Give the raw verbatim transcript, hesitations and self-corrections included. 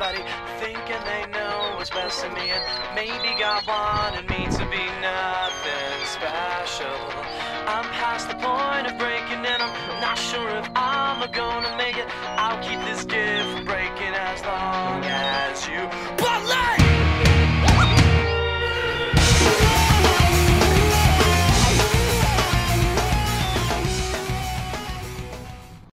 everybody thinking they know what's best in me, and maybe God wanted me to be nothing special. I'm past the point of breaking and I'm not sure if I'm gonna make it. I'll keep this gift breaking as long as you